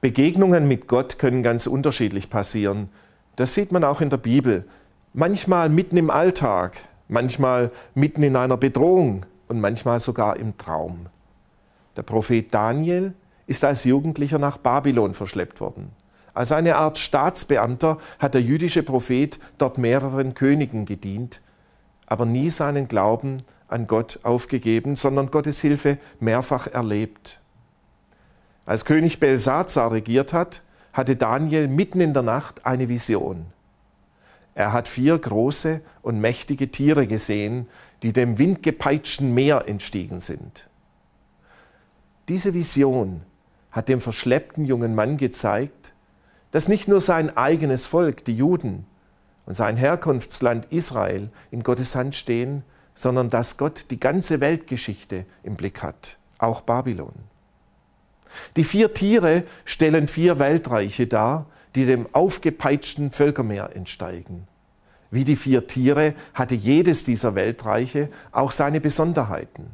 Begegnungen mit Gott können ganz unterschiedlich passieren. Das sieht man auch in der Bibel. Manchmal mitten im Alltag, manchmal mitten in einer Bedrohung und manchmal sogar im Traum. Der Prophet Daniel ist als Jugendlicher nach Babylon verschleppt worden. Als eine Art Staatsbeamter hat der jüdische Prophet dort mehreren Königen gedient, aber nie seinen Glauben an Gott aufgegeben, sondern Gottes Hilfe mehrfach erlebt. Als König Belsazar regiert hat, hatte Daniel mitten in der Nacht eine Vision. Er hat 4 große und mächtige Tiere gesehen, die dem windgepeitschten Meer entstiegen sind. Diese Vision hat dem verschleppten jungen Mann gezeigt, dass nicht nur sein eigenes Volk, die Juden, und sein Herkunftsland Israel in Gottes Hand stehen, sondern dass Gott die ganze Weltgeschichte im Blick hat, auch Babylon. Die 4 Tiere stellen 4 Weltreiche dar, die dem aufgepeitschten Völkermeer entsteigen. Wie die 4 Tiere hatte jedes dieser Weltreiche auch seine Besonderheiten.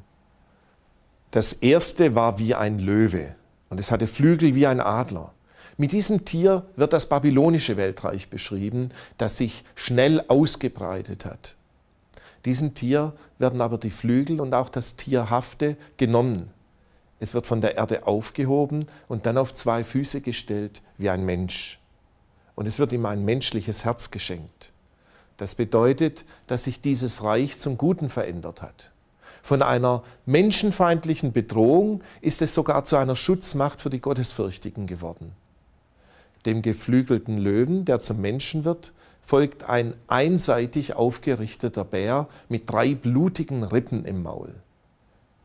Das erste war wie ein Löwe und es hatte Flügel wie ein Adler. Mit diesem Tier wird das babylonische Weltreich beschrieben, das sich schnell ausgebreitet hat. Diesem Tier werden aber die Flügel und auch das Tierhafte genommen. Es wird von der Erde aufgehoben und dann auf 2 Füße gestellt wie ein Mensch. Und es wird ihm ein menschliches Herz geschenkt. Das bedeutet, dass sich dieses Reich zum Guten verändert hat. Von einer menschenfeindlichen Bedrohung ist es sogar zu einer Schutzmacht für die Gottesfürchtigen geworden. Dem geflügelten Löwen, der zum Menschen wird, folgt ein einseitig aufgerichteter Bär mit 3 blutigen Rippen im Maul.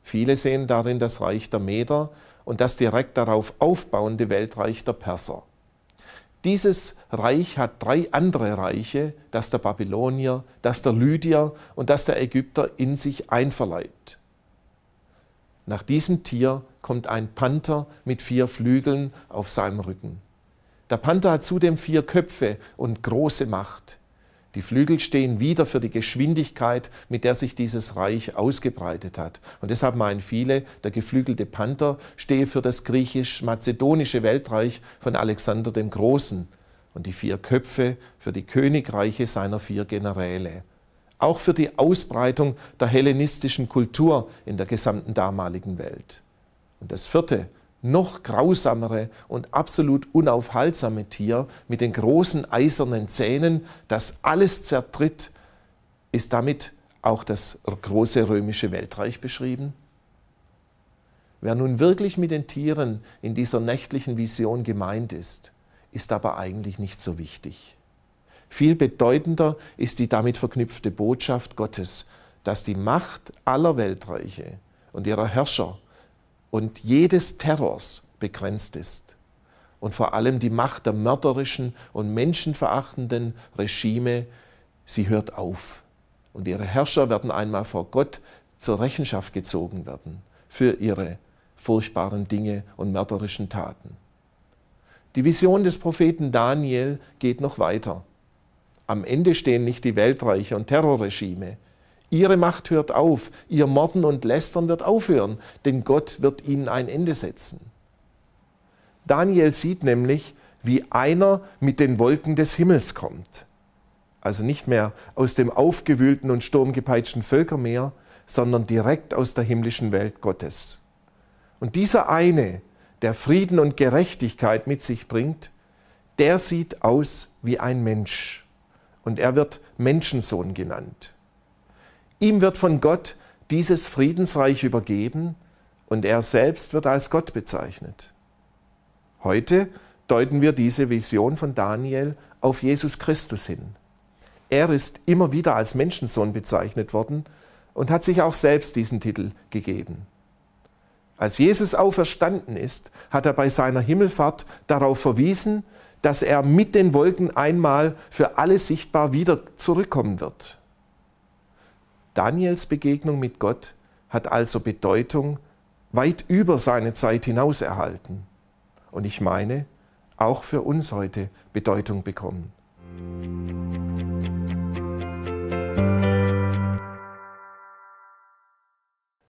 Viele sehen darin das Reich der Meder und das direkt darauf aufbauende Weltreich der Perser. Dieses Reich hat 3 andere Reiche, das der Babylonier, das der Lydier und das der Ägypter in sich einverleibt. Nach diesem Tier kommt ein Panther mit 4 Flügeln auf seinem Rücken. Der Panther hat zudem 4 Köpfe und große Macht. Die Flügel stehen wieder für die Geschwindigkeit, mit der sich dieses Reich ausgebreitet hat. Und deshalb meinen viele, der geflügelte Panther stehe für das griechisch-mazedonische Weltreich von Alexander dem Großen und die 4 Köpfe für die Königreiche seiner 4 Generäle. Auch für die Ausbreitung der hellenistischen Kultur in der gesamten damaligen Welt. Und das vierte, noch grausamere und absolut unaufhaltsame Tier mit den großen eisernen Zähnen, das alles zertritt, ist damit auch das große römische Weltreich beschrieben? Wer nun wirklich mit den Tieren in dieser nächtlichen Vision gemeint ist, ist aber eigentlich nicht so wichtig. Viel bedeutender ist die damit verknüpfte Botschaft Gottes, dass die Macht aller Weltreiche und ihrer Herrscher und jedes Terrors begrenzt ist und vor allem die Macht der mörderischen und menschenverachtenden Regime, sie hört auf und ihre Herrscher werden einmal vor Gott zur Rechenschaft gezogen werden für ihre furchtbaren Dinge und mörderischen Taten. Die Vision des Propheten Daniel geht noch weiter. Am Ende stehen nicht die Weltreiche und Terrorregime. Ihre Macht hört auf, ihr Morden und Lästern wird aufhören, denn Gott wird ihnen ein Ende setzen. Daniel sieht nämlich, wie einer mit den Wolken des Himmels kommt. Also nicht mehr aus dem aufgewühlten und sturmgepeitschten Völkermeer, sondern direkt aus der himmlischen Welt Gottes. Und dieser eine, der Frieden und Gerechtigkeit mit sich bringt, der sieht aus wie ein Mensch. Und er wird Menschensohn genannt. Ihm wird von Gott dieses Friedensreich übergeben und er selbst wird als Gott bezeichnet. Heute deuten wir diese Vision von Daniel auf Jesus Christus hin. Er ist immer wieder als Menschensohn bezeichnet worden und hat sich auch selbst diesen Titel gegeben. Als Jesus auferstanden ist, hat er bei seiner Himmelfahrt darauf verwiesen, dass er mit den Wolken einmal für alle sichtbar wieder zurückkommen wird. Daniels Begegnung mit Gott hat also Bedeutung weit über seine Zeit hinaus erhalten. Und ich meine, auch für uns heute Bedeutung bekommen.